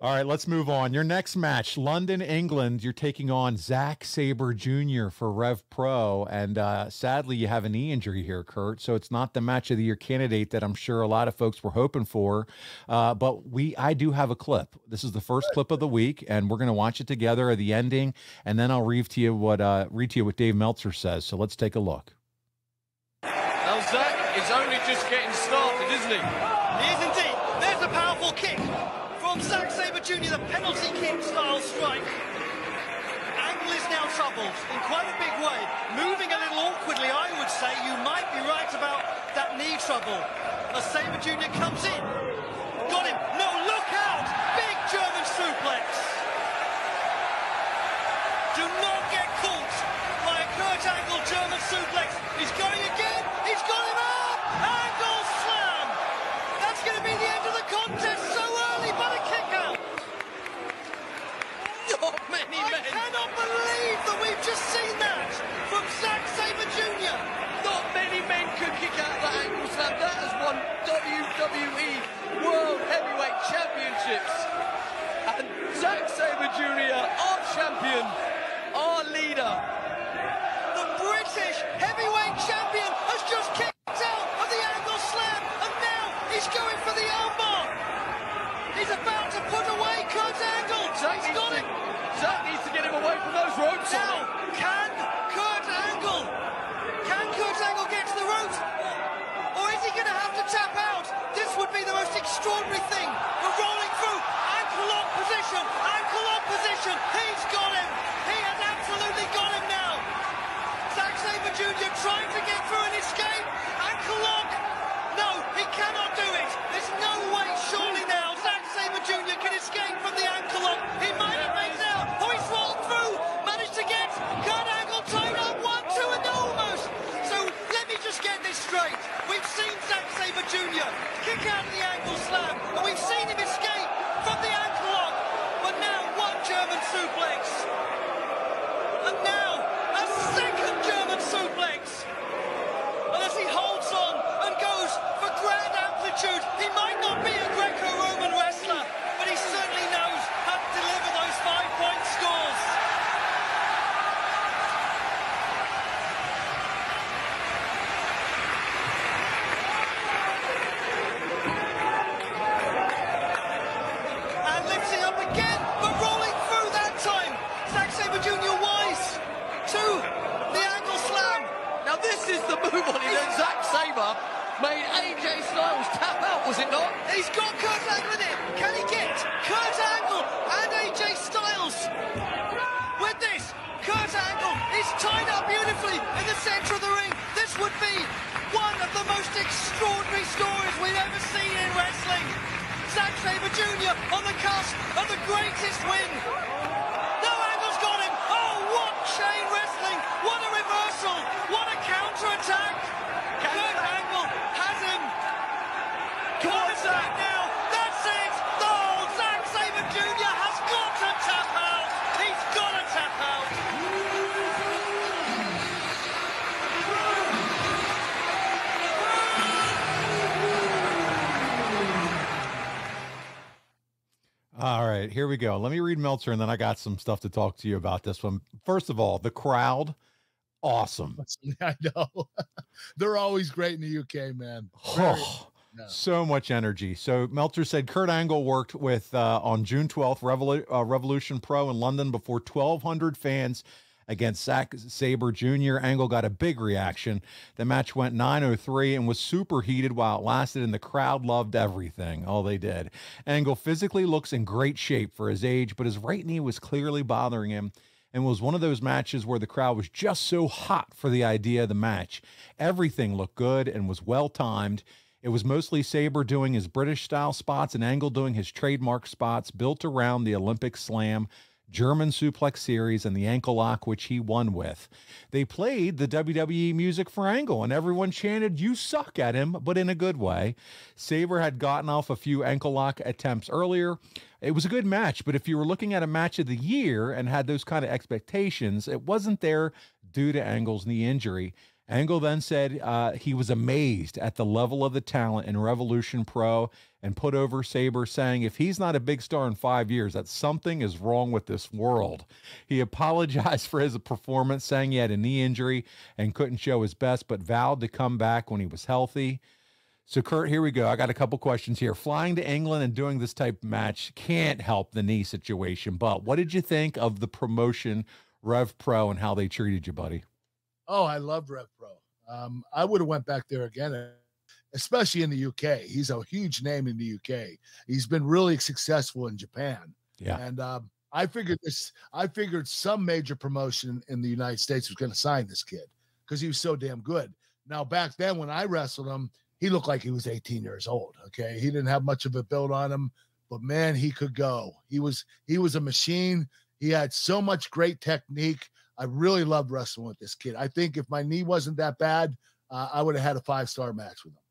All right, let's move on. Your next match, London, England. You're taking on Zack Sabre Jr. for Rev Pro. And sadly, you have a knee injury here, Kurt. So it's not the match of the year candidate that I'm sure a lot of folks were hoping for. But I do have a clip. This is the first clip of the week, and we're going to watch it together, the ending. And then I'll read to you what Dave Meltzer says. So let's take a look. Now, Zack is only just getting started, isn't he? He is indeed. There's a powerful kick. Zack Sabre Jr., the penalty kick style strike. Angle is now troubled in quite a big way, moving a little awkwardly, I would say. You might be right about that knee trouble. As Sabre Jr. comes in. Got him. No, look out! Big German suplex. Do not get caught by a Kurt Angle German suplex. He's going again. He's got him up! Angle Slam! That's going to be the end of the contest so early, but a kick out! Not many men. I cannot believe that we've just seen that from Zack Sabre Jr. Not many men could kick out that Angle Slam. That has won WWE World Heavyweight Championships. And Zack Sabre Jr., our champion, our leader. The British Heavyweight Champion has just kicked out of the Angle Slam, and now he's going for the armbar. He's about to put away Kurt Angle. Zack's got it. Zack needs to get him away from those ropes. Now, can Kurt Angle get to the ropes? Or is he going to have to tap out? This would be the most extraordinary thing. We're rolling through. Ankle lock position. He's got him. He has absolutely got him now. Zack Sabre Jr. trying to get through and escape. Ankle lock. No, he cannot do it. There's no way, surely now, Zack Sabre Jr. can escape from the ankle lock. He might have made it out. Oh, he's rolled through. Managed to get Kurt Angle tied up. 1, 2, and almost. So let me just get this straight. We've seen Zack Sabre Jr. kick out of the Angle Slam, and we've seen him escape from the ankle lock. But now one German suplex. And now a second German suplex. And as he holds on and goes for grand amplitude, he might not be a Greco-Roman wrestler, but he certainly knows how to deliver those 5-point scores. And lifting up again, but rolling through that time. Zack Sabre Jr. wise to the Angle Slam. Now this is the move on his own. Zack Sabre made AJ Styles tap out, was it not? He's got Kurt Angle in it. Can he get Kurt Angle and AJ Styles? With this, Kurt Angle is tied up beautifully in the centre of the ring. This would be one of the most extraordinary stories we've ever seen in wrestling. Zack Sabre Jr. on the cusp of the greatest win. No, Angle's got him. Oh, what chain wrestling. What a reversal. What a counter-attack. Kurt Angle has him. Corners out now. That's it. Oh, Zack Sabre Jr. has got to tap out. He's got to tap out. All right, here we go. Let me read Meltzer, and then I got some stuff to talk to you about this one. First of all, the crowd, awesome. I know. They're always great in the UK, man. Oh, yeah. So much energy. So Meltzer said Kurt Angle worked with, on June 12th, Revolution Pro in London before 1,200 fans against Zack Sabre Jr. Angle got a big reaction. The match went 9:03 and was super heated while it lasted, and the crowd loved everything. Oh, they did. Angle physically looks in great shape for his age, but his right knee was clearly bothering him and was one of those matches where the crowd was just so hot for the idea of the match. Everything looked good and was well-timed. It was mostly Sabre doing his British-style spots and Angle doing his trademark spots built around the Olympic Slam, German suplex series, and the ankle lock, which he won with. They played the WWE music for Angle, and everyone chanted, "You suck," at him, but in a good way. Sabre had gotten off a few ankle lock attempts earlier. It was a good match, but if you were looking at a match of the year and had those kind of expectations, it wasn't there due to Angle's knee injury. Angle then said he was amazed at the level of the talent in Revolution Pro and put over Sabre, saying, if he's not a big star in 5 years, that something is wrong with this world. He apologized for his performance, saying he had a knee injury and couldn't show his best, but vowed to come back when he was healthy. So, Kurt, here we go. I got a couple questions here. Flying to England and doing this type of match can't help the knee situation, but what did you think of the promotion Rev Pro and how they treated you, buddy? Oh, I love Rev Pro. I would have went back there again, especially in the UK. He's a huge name in the UK. He's been really successful in Japan. Yeah. And I figured some major promotion in the United States was going to sign this kid because he was so damn good. Now, back then when I wrestled him, he looked like he was 18 years old. Okay. He didn't have much of a build on him, but man, he could go. He was a machine. He had so much great technique. I really loved wrestling with this kid. I think if my knee wasn't that bad, I would have had a 5-star match with him.